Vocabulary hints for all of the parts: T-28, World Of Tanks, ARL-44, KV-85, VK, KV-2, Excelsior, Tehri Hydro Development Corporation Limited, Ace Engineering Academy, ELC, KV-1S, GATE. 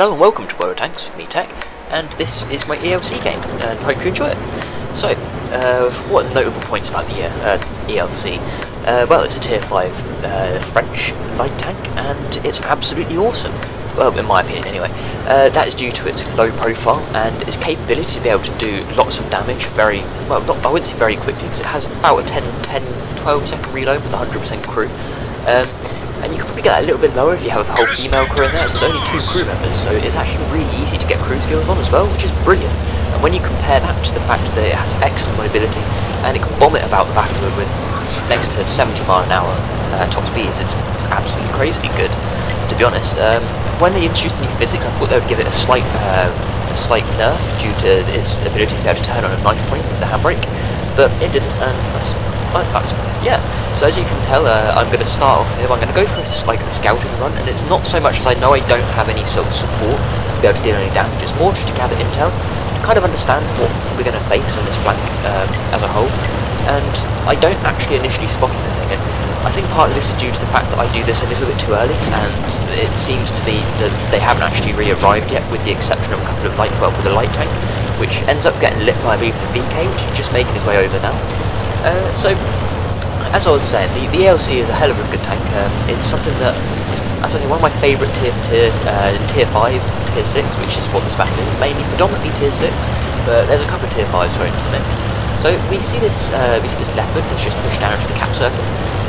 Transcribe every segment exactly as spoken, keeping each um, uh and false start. Hello and welcome to World of Tanks with me, Tech, and this is my E L C game, and hope you enjoy it. So, uh, what are notable points about the uh, E L C? Uh, well, it's a tier five uh, French light tank, and it's absolutely awesome. Well, in my opinion anyway. Uh, that is due to its low profile and its capability to be able to do lots of damage very, well, not, I wouldn't say very quickly, because it has about a ten, ten, twelve second reload with one hundred percent crew. Um, And you can probably get that a little bit lower if you have a whole female crew in there, so there's only two crew members, so it's actually really easy to get crew skills on as well, which is brilliant. And when you compare that to the fact that it has excellent mobility, and it can bomb it about the battlefield with next to seventy mile an hour uh, top speeds, it's, it's absolutely crazy good, to be honest. Um, when they introduced the new physics, I thought they would give it a slight, uh, a slight nerf due to its ability to be able to turn on a knife point with the handbrake, but it didn't, and that's... Like that's, yeah, so as you can tell, uh, I'm going to start off here. I'm going to go for like a scouting run, and it's not so much as I know I don't have any sort of support to be able to deal any damage, it's more just to gather intel, to kind of understand what we're going to face on this flank um, as a whole, and I don't actually initially spot anything. And I think part of this is due to the fact that I do this a little bit too early, and it seems to be that they haven't actually really arrived yet, with the exception of a couple of light, well, with a light tank, which ends up getting lit by, I believe, the V K, which is just making his way over now. Uh, so, as I was saying, the, the E L C is a hell of a good tank. Um, it's something that, as I say, one of my favourite tier, tier, uh, tier five, tier six, which is what this battle is, mainly predominantly tier six, but there's a couple of tier fives thrown into the mix. So we see this uh, we see this Leopard that's just pushed down into the cap circle,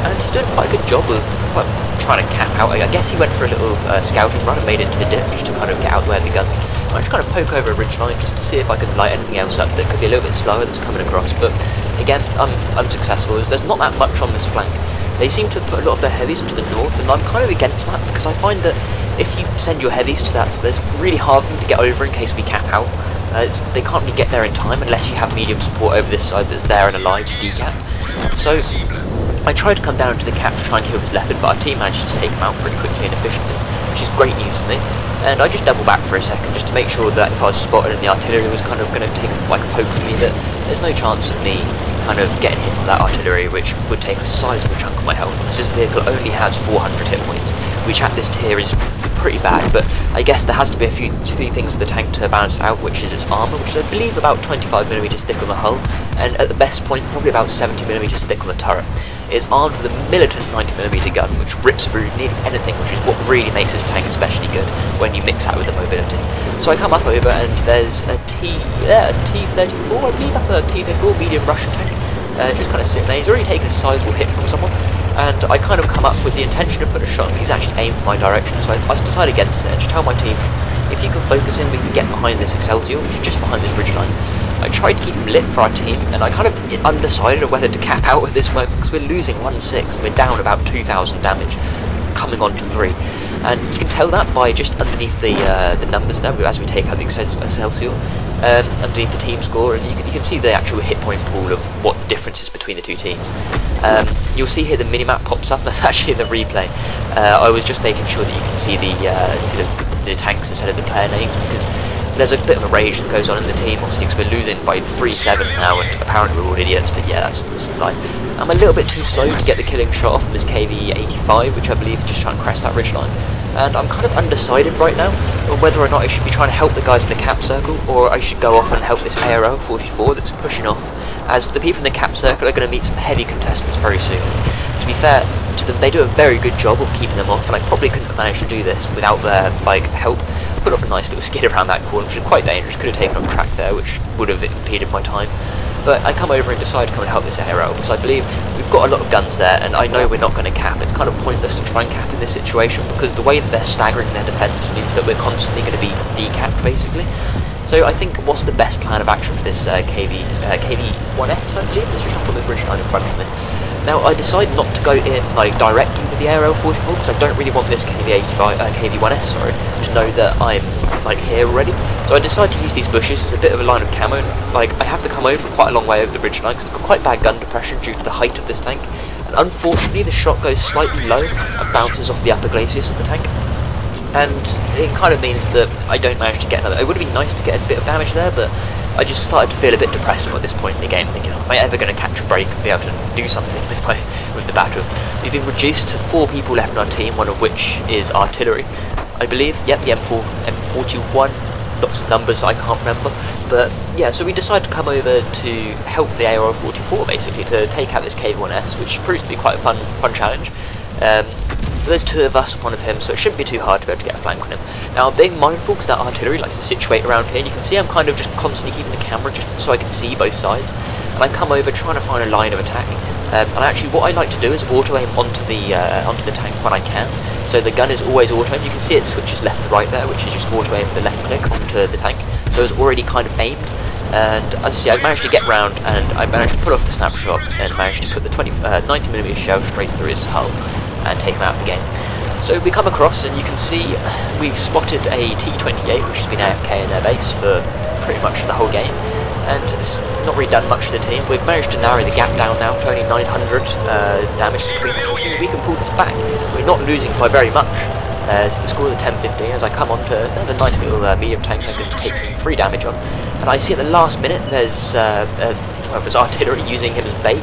and he's doing quite a good job of well, trying to cap out. I guess he went for a little uh, scouting run and made it into the dip just to kind of get out of the way of the guns. I just kind of poke over a ridge line just to see if I can light anything else up that could be a little bit slower that's coming across, but again, I'm unsuccessful as there's not that much on this flank. They seem to put a lot of their heavies into the north, and I'm kind of against that because I find that if you send your heavies to that, there's really hard for them to get over in case we cap out. Uh, it's, they can't really get there in time unless you have medium support over this side that's there and alive to decap. So I tried to come down to the cap to try and kill this Leopard, but our team managed to take him out pretty quickly and efficiently, which is great news for me. And I just double back for a second just to make sure that if I was spotted and the artillery was kind of going to take like poke at me, that there's no chance of me kind of getting hit by that artillery, which would take a sizable chunk of my health. This vehicle only has four hundred hit points, which at this tier is pretty bad, but I guess there has to be a few, few things for the tank to balance it out, which is its armour, which is I believe about twenty-five millimeters thick on the hull, and at the best point probably about seventy millimeters thick on the turret. It's armed with a militant ninety millimeter gun, which rips through nearly anything, which is what really makes this tank especially good when you mix that with the mobility. So I come up over, and there's a T, yeah, a T thirty-four, I believe, up a T thirty-four medium Russian tank, uh, just kind of sitting there. He's already taken a sizable hit from someone, and I kind of come up with the intention to put a shot, but he's actually aimed my direction, so I, I decide against it and just tell my team, if you can focus in, we can get behind this Excelsior, which is just behind this ridgeline. I tried to keep him lit for our team, and I kind of undecided whether to cap out at this point, because we're losing one six, and we're down about two thousand damage, coming on to three. And you can tell that by just underneath the uh, the numbers there, as we take out the Excelsior, um, underneath the team score, and you can, you can see the actual hit point pool of what the difference is between the two teams. Um, you'll see here the minimap pops up, that's actually in the replay. Uh, I was just making sure that you can see the, uh, see the, the tanks instead of the player names, because there's a bit of a rage that goes on in the team, obviously, because we're losing by three seven now, and apparently we're all idiots, but yeah, that's, that's life. I'm a little bit too slow to get the killing shot off from this K V eighty-five, which I believe is just trying to crest that ridgeline. And I'm kind of undecided right now on whether or not I should be trying to help the guys in the cap circle, or I should go off and help this A R L forty-four that's pushing off, as the people in the cap circle are going to meet some heavy contestants very soon. To be fair to them, they do a very good job of keeping them off, and I probably couldn't have managed to do this without their like help. Put off a nice little skid around that corner, which is quite dangerous, could have taken on track there, which would have impeded my time. But I come over and decide to come and help this A R L, because I believe we've got a lot of guns there, and I know we're not going to cap. It's kind of pointless to try and cap in this situation, because the way that they're staggering their defence means that we're constantly going to be decapped, basically. So I think what's the best plan of action for this uh, K V one S, I believe? That's just up on this ridge line in front of me. Now, I decide not to go in like directly with the A R L forty-four, because I don't really want this K V eighty-five, uh, K V one S, sorry, to know that I'm like here already. So I decide to use these bushes as a bit of a line of camo. And, like I have to come over quite a long way over the ridge line, because I've got quite bad gun depression due to the height of this tank. And unfortunately, the shot goes slightly low and bounces off the upper glacis of the tank. And it kind of means that I don't manage to get another. It would have been nice to get a bit of damage there, but I just started to feel a bit depressed at this point in the game, thinking, am I ever going to catch a break and be able to do something with my with the battle? We've been reduced to four people left in our team, one of which is artillery. I believe. Yep, the M four, M forty-one, lots of numbers I can't remember, but yeah, so we decided to come over to help the A R L forty-four basically, to take out this K V one S, which proves to be quite a fun, fun challenge. Um, There's two of us, one of him, so it shouldn't be too hard to be able to get a flank on him. Now, I'm being mindful because that artillery likes to situate around here. You can see I'm kind of just constantly keeping the camera just so I can see both sides. And I come over trying to find a line of attack. Um, and actually, what I like to do is auto-aim onto the uh, onto the tank when I can. So the gun is always auto-aimed. You can see it switches left to right there, which is just auto-aim with the left click onto the tank. So it's already kind of aimed. And as I see, I managed to get round, and I managed to pull off the snapshot, and managed to put the ninety millimeter shell straight through his hull and take him out of the game. So we come across, and you can see we've spotted a T twenty-eight, which has been A F K in their base for pretty much the whole game, and it's not really done much to the team. We've managed to narrow the gap down now to only nine hundred uh, damage between the teams. We can pull this back. We're not losing by very much. Uh, so the score of the ten fifteen, as I come on to another nice little uh, medium tank I can take some free damage on. And I see at the last minute there's, uh, uh, well, there's artillery using him as bait,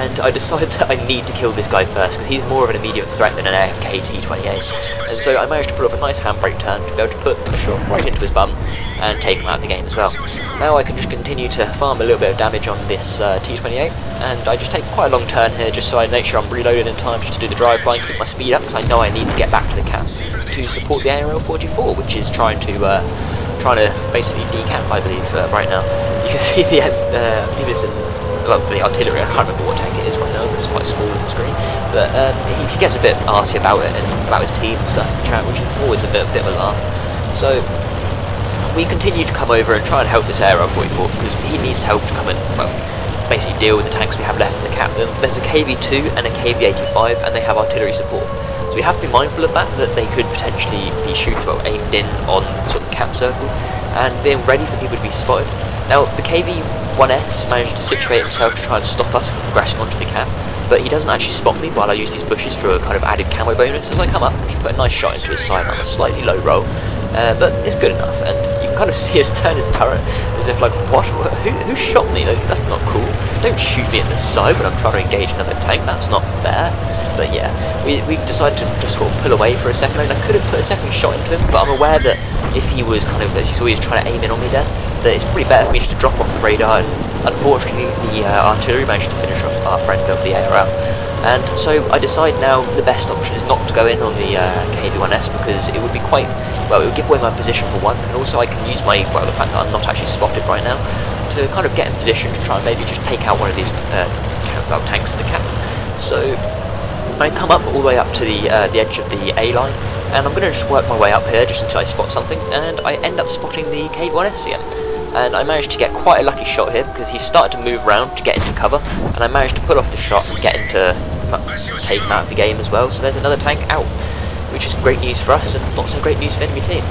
and I decide that I need to kill this guy first, because he's more of an immediate threat than an A F K T twenty-eight. And so I managed to pull off a nice handbrake turn to be able to put a shot right into his bum and take him out of the game as well. Now I can just continue to farm a little bit of damage on this uh, T twenty-eight, and I just take quite a long turn here just so I make sure I'm reloaded in time just to do the drive-by and keep my speed up, because I know I need to get back to the camp to support the A R L forty-four, which is trying to uh, trying to basically decamp, I believe, uh, right now. You can see the uh, I believe it's in Well, the artillery, I can't remember what tank it is right now, but it's quite small on the screen. But um, he, he gets a bit arsy about it and about his team and stuff in chat, which is always a bit, bit of a laugh. So we continue to come over and try and help this A R L forty-four, because he needs help to come and, well, basically deal with the tanks we have left in the cap. There's a K V two and a K V eighty-five, and they have artillery support. So we have to be mindful of that, that they could potentially be shooting, well, aimed in on sort of cap circle, and being ready for people to be spotted. Now, the K V one S managed to situate himself to try and stop us from progressing onto the camp, but he doesn't actually spot me while I use these bushes for a kind of added camo bonus. As I come up, I put a nice shot into his side on a slightly low roll, uh, but it's good enough, and you can kind of see us turn his turret as if like, what, who, who shot me? That's not cool. Don't shoot me at the side when I'm trying to engage another tank, that's not fair. But yeah, we, we decided to just sort of pull away for a second, and I could have put a second shot into him, but I'm aware that if he was kind of, as you saw, he was trying to aim in on me there, that it's probably better for me just to drop off the radar, and unfortunately the uh, artillery managed to finish off our friend of the A R L. And so I decide now the best option is not to go in on the uh, K V one S, because it would be quite, well, it would give away my position for one, and also I can use my, well, the fact that I'm not actually spotted right now, to kind of get in position to try and maybe just take out one of these uh, well, tanks in the cap. So I come up all the way up to the, uh, the edge of the A-line, and I'm going to just work my way up here just until I spot something, and I end up spotting the K V one S again. And I managed to get quite a lucky shot here, because he started to move round to get into cover, and I managed to pull off the shot and get into, uh, take him out of the game as well. So there's another tank out, which is great news for us, and not so great news for the enemy team.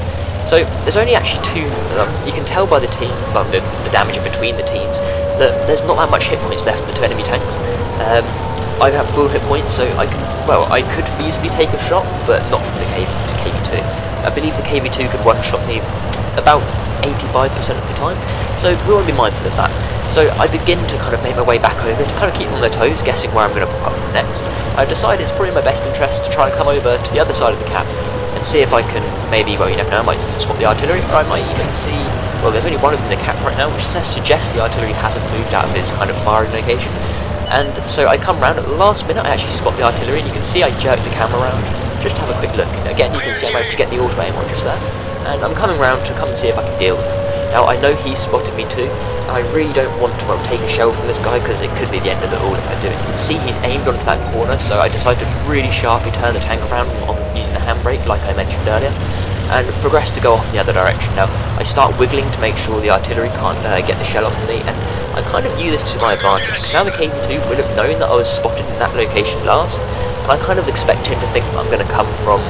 So there's only actually two, um, you can tell by the team, well, the, the damage in between the teams, that there's not that much hit points left for the two enemy tanks. Um, I have full hit points, so I can, well, I could feasibly take a shot, but not from the K V to K V two. I believe the K V two could one-shot me about eighty-five percent of the time, so we want to be mindful of that. So I begin to kind of make my way back over, to kind of keep them on their toes, guessing where I'm going to pop up from next. I decide it's probably in my best interest to try and come over to the other side of the cap, and see if I can maybe, well, you never know, I might spot the artillery, or I might even see, well, there's only one of them in the cap right now, which suggests the artillery hasn't moved out of his kind of firing location. And so I come round at the last minute, I actually spot the artillery, and you can see I jerk the camera around, just to have a quick look. Again, you can see I managed to get the auto aim on just there, and I'm coming round to come and see if I can deal with him. Now I know he's spotted me too, and I really don't want to, well, take a shell from this guy, because it could be the end of it all if I do it. You can see he's aimed onto that corner, so I decided to really sharply turn the tank around on using the handbrake, like I mentioned earlier, and progress to go off in the other direction. Now I start wiggling to make sure the artillery can't uh, get the shell off me, and I kind of view this to my advantage, because now the K V two would have known that I was spotted in that location last, and I kind of expect him to think that I'm going to come from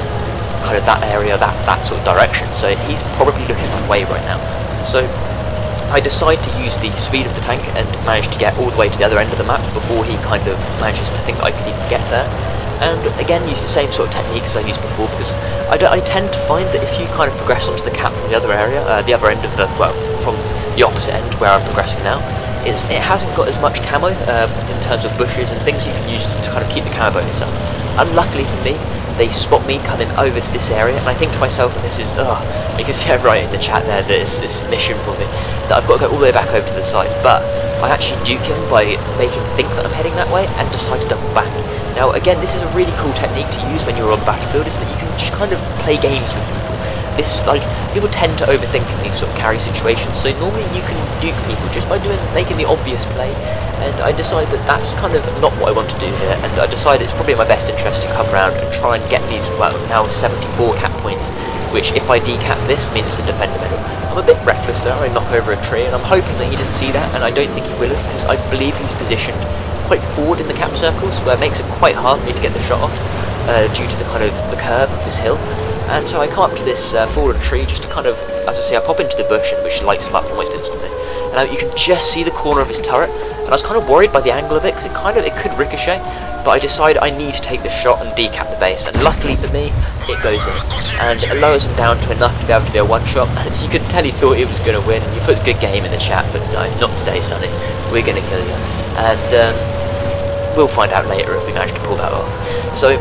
kind of that area, that, that sort of direction, so he's probably looking that way right now. So I decide to use the speed of the tank and manage to get all the way to the other end of the map before he kind of manages to think that I could even get there. And again, use the same sort of techniques I used before, because I, don't, I tend to find that if you kind of progress onto the cap from the other area, uh, the other end of the, well, from the opposite end where I'm progressing now, it's, it hasn't got as much camo uh, in terms of bushes and things you can use to kind of keep the camo bonus up. Unluckily for me, they spot me coming over to this area, and I think to myself, this is, ugh, you can see I write in the chat there that it's this mission for me, that I've got to go all the way back over to the side, but I actually duke him by making him think that I'm heading that way, and decide to double back. Now again, this is a really cool technique to use when you're on the battlefield, is that you can just kind of play games with people. This, like, people tend to overthink in these sort of carry situations, so normally you can duke people just by doing making the obvious play, and I decide that that's kind of not what I want to do here, and I decide it's probably in my best interest to come around and try and get these, well, now seventy-four cap points, which if I decap this means it's a defender medal. I'm a bit reckless there, I knock over a tree, and I'm hoping that he didn't see that, and I don't think he will have, because I believe he's positioned quite forward in the cap circles, where it makes it quite hard for me to get the shot off, uh, due to the kind of the curve of this hill. And so I come up to this uh, fallen tree just to kind of, as I say, I pop into the bush, and which lights him up almost instantly. And uh, you can just see the corner of his turret, and I was kind of worried by the angle of it, because it kind of, it could ricochet, but I decide I need to take this shot and decap the base, and luckily for me, it goes in, and it lowers him down to enough to be able to do a one-shot, and as you could tell, he thought he was going to win, and he put a good game in the chat, but no, not today, Sonny, we're going to kill you, and um, we'll find out later if we manage to pull that off. So,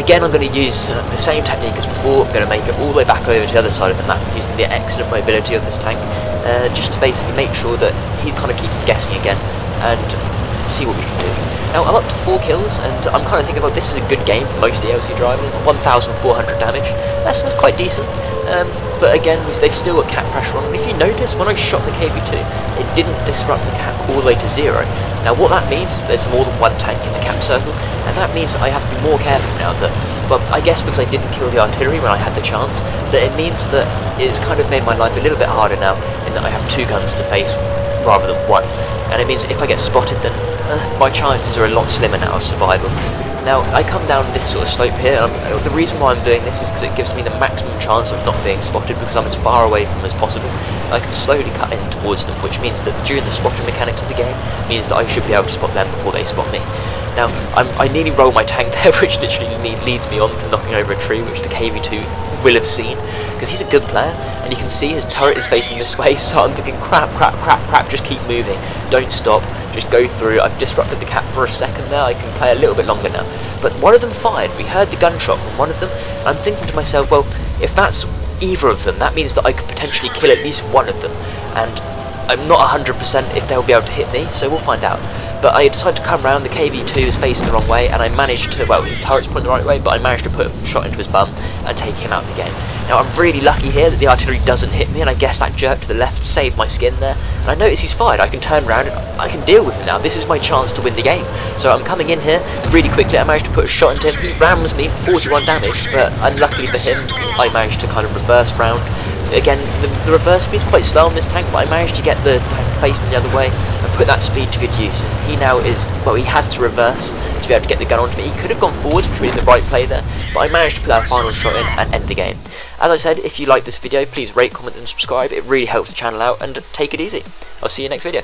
again, I'm going to use uh, the same technique as before. I'm going to make it all the way back over to the other side of the map, using the excellent mobility of this tank, uh, just to basically make sure that he kind of keep guessing again, and see what we can do. Now, I'm up to four kills, and I'm kind of thinking, well, this is a good game for most E L C drivers. one thousand four hundred damage, that sounds quite decent, um, but again, they've still got cap pressure on, and if you notice, when I shot the K V two, it didn't disrupt the cap all the way to zero. Now what that means is that there's more than one tank in the cap circle, and that means that I have to be more careful now that, but I guess because I didn't kill the artillery when I had the chance, that it means that it's kind of made my life a little bit harder now, in that I have two guns to face rather than one. And it means that if I get spotted, then uh, my chances are a lot slimmer now of survival. Now I come down this sort of slope here, and I'm, the reason why I'm doing this is because it gives me the maximum chance of not being spotted, because I'm as far away from them as possible. I can slowly cut in towards them, which means that during the spotting mechanics of the game, means that I should be able to spot them before they spot me. Now, I'm, I nearly roll my tank there, which literally leads me on to knocking over a tree, which the K V two will have seen, because he's a good player, and you can see his turret is facing this way, so I'm thinking, crap, crap, crap, crap, just keep moving, don't stop, just go through. I've disrupted the cap for a second there, I can play a little bit longer now. But one of them fired, we heard the gunshot from one of them, and I'm thinking to myself, well, if that's either of them, that means that I could potentially kill at least one of them, and I'm not one hundred percent if they'll be able to hit me, so we'll find out. But I decided to come round, the K V two is facing the wrong way, and I managed to, well, his turret's pointing the right way, but I managed to put a shot into his bum and take him out of the game. Now I'm really lucky here that the artillery doesn't hit me, and I guess that jerk to the left saved my skin there, and I notice he's fired, I can turn around and I can deal with it now, this is my chance to win the game. So I'm coming in here really quickly, I managed to put a shot into him, he rams me, forty-one damage, but unluckily for him, I managed to kind of reverse round. Again, the, the reverse speed is quite slow on this tank, but I managed to get the tank facing the other way and put that speed to good use. And he now is, well, he has to reverse to be able to get the gun onto me. He could have gone forwards, which would be the right play there, but I managed to put that final shot in and end the game. As I said, if you like this video, please rate, comment and subscribe. It really helps the channel out, and take it easy. I'll see you next video.